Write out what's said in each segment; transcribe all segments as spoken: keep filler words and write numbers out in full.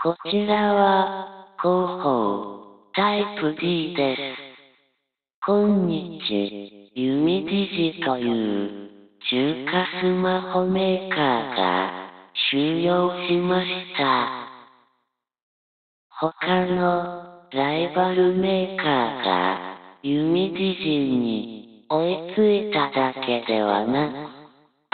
こちらは、広報、タイプ ディー です。今日、ユミディジという中華スマホメーカーが終了しました。他のライバルメーカーがユミディジに追いついただけではなく、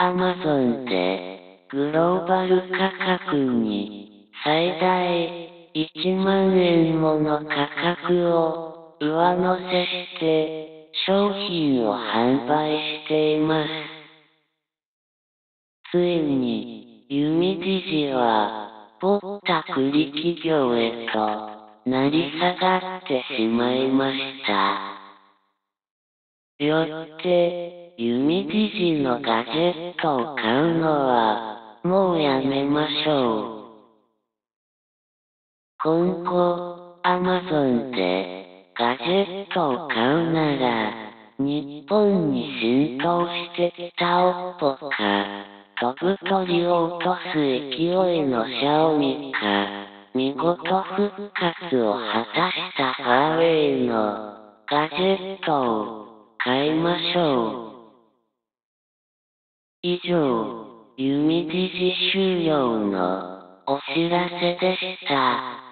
Amazon でグローバル価格に最大いちまんえんもの価格を上乗せして商品を販売しています。ついにユミディジはぼったくり企業へと成り下がってしまいました。よってユミディジのガジェットを買うのはもうやめましょう。今後、Amazon でガジェットを買うなら、日本に浸透してきたオッポか、飛ぶ鳥を落とす勢いのシャオミか、見事復活を果たしたファーウェイのガジェットを買いましょう。以上、ユミディジ終了のお知らせでした。